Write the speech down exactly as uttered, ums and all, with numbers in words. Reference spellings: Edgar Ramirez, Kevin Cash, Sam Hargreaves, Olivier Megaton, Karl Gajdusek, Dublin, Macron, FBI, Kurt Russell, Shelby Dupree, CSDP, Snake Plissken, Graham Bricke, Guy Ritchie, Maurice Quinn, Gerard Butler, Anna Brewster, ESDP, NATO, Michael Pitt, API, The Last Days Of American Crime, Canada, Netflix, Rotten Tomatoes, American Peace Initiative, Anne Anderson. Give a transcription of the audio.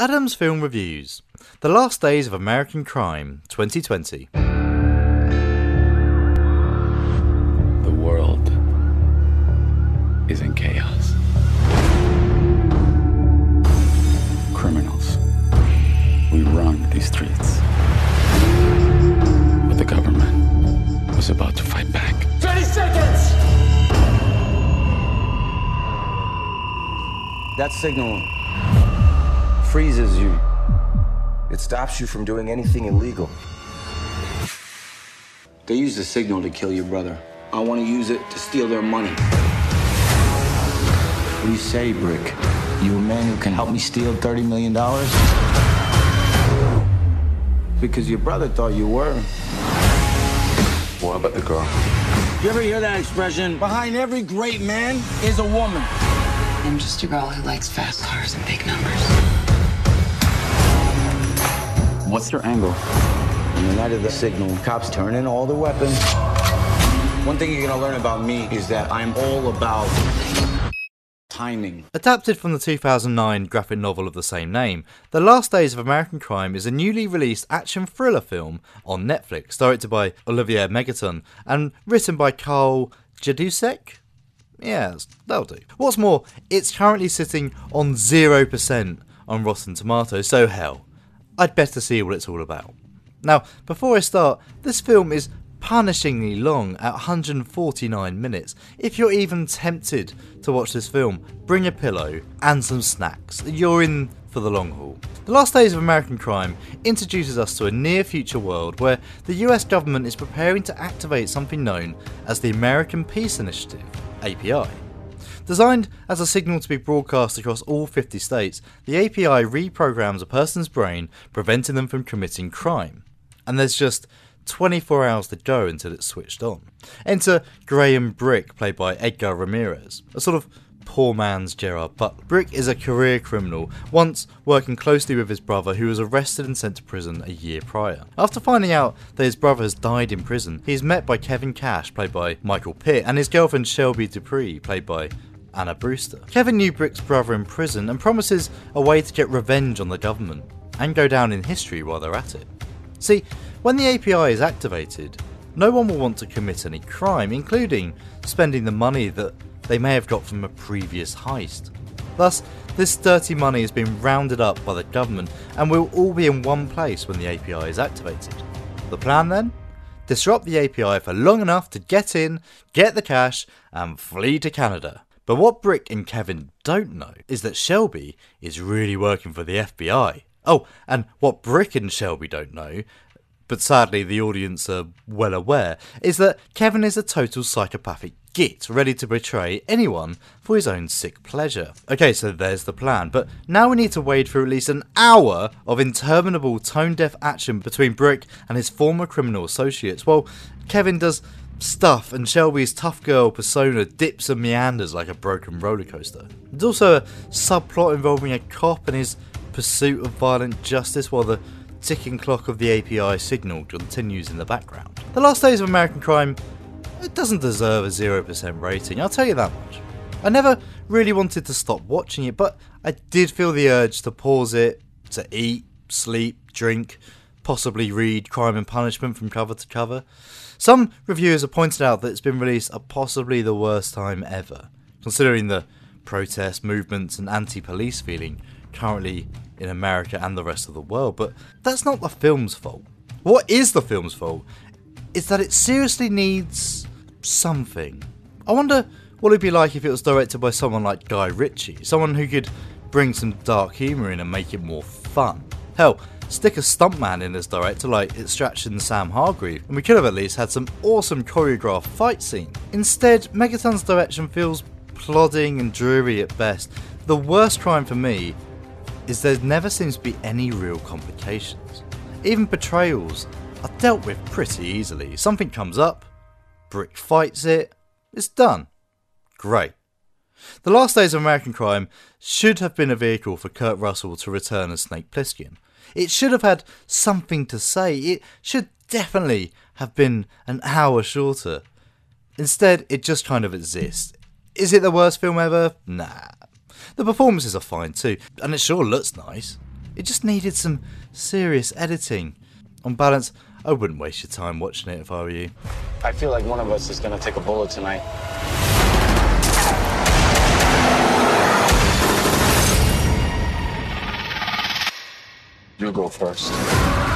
Adam's Film Reviews, The Last Days of American Crime, twenty twenty. The world is in chaos. Criminals, we wronged these streets. But the government was about to fight back. thirty seconds! That signal freezes you. It stops you from doing anything illegal. They used the signal to kill your brother. I want to use it to steal their money. What do you say, Bricke? You a man who can help me steal thirty million dollars? Because your brother thought you were. What about the girl? You ever hear that expression? Behind every great man is a woman. I'm just a girl who likes fast cars and big numbers. What's their angle? In the night of the signal, cops turn in all the weapons. One thing you're gonna learn about me is that I'm all about timing. Adapted from the two thousand nine graphic novel of the same name, The Last Days of American Crime is a newly released action thriller film on Netflix, directed by Olivier Megaton and written by Karl Gajdusek. Yeah, that'll do. What's more, it's currently sitting on zero percent on Rotten Tomatoes, so hell, I'd better see what it's all about. Now, before I start, this film is punishingly long at one hundred forty-nine minutes. If you're even tempted to watch this film, bring a pillow and some snacks. You're in for the long haul. The Last Days of American Crime introduces us to a near-future world where the U S government is preparing to activate something known as the American Peace Initiative, A P I. Designed as a signal to be broadcast across all fifty states, the A P I reprograms a person's brain, preventing them from committing crime. And there's just twenty-four hours to go until it's switched on. Enter Graham Bricke, played by Edgar Ramirez, a sort of poor man's Gerard Butler. Bricke is a career criminal, once working closely with his brother, who was arrested and sent to prison a year prior. After finding out that his brother has died in prison, he is met by Kevin Cash, played by Michael Pitt, and his girlfriend Shelby Dupree, played by Anna Brewster. Kevin knew Bricke's brother in prison and promises a way to get revenge on the government and go down in history while they're at it. See, when the A P I is activated, no one will want to commit any crime, including spending the money that they may have got from a previous heist. Thus, this dirty money has been rounded up by the government and will all be in one place when the A P I is activated. The plan then? Disrupt the A P I for long enough to get in, get the cash, and flee to Canada. But what Bricke and Kevin don't know is that Shelby is really working for the F B I. Oh, and what Bricke and Shelby don't know, but sadly the audience are well aware, is that Kevin is a total psychopathic git, ready to betray anyone for his own sick pleasure. Okay, so there's the plan, but now we need to wade through at least an hour of interminable tone-deaf action between Bricke and his former criminal associates, while Kevin does stuff and Shelby's tough girl persona dips and meanders like a broken roller coaster. There's also a subplot involving a cop and his pursuit of violent justice, while the ticking clock of the A P I signal continues in the background. The Last Days of American Crime, it doesn't deserve a zero percent rating, I'll tell you that much. I never really wanted to stop watching it, but I did feel the urge to pause it, to eat, sleep, drink, possibly read Crime and Punishment from cover to cover. Some reviewers have pointed out that it's been released at possibly the worst time ever, considering the protest movements and anti-police feeling currently in America and the rest of the world, but that's not the film's fault. What is the film's fault is that it seriously needs something. I wonder what it'd be like if it was directed by someone like Guy Ritchie, someone who could bring some dark humour in and make it more fun. Hell, stick a stuntman in as director like Extraction's Sam Hargreaves, and we could have at least had some awesome choreographed fight scene. Instead, Megaton's direction feels plodding and dreary at best. The worst crime for me is there never seems to be any real complications. Even betrayals are dealt with pretty easily. Something comes up, Bricke fights it, it's done. Great. The Last Days of American Crime should have been a vehicle for Kurt Russell to return as Snake Plissken. It should have had something to say. It should definitely have been an hour shorter. Instead, it just kind of exists. Is it the worst film ever? Nah. The performances are fine too, and it sure looks nice. It just needed some serious editing. On balance, I wouldn't waste your time watching it if I were you. I feel like one of us is gonna take a bullet tonight. You go first.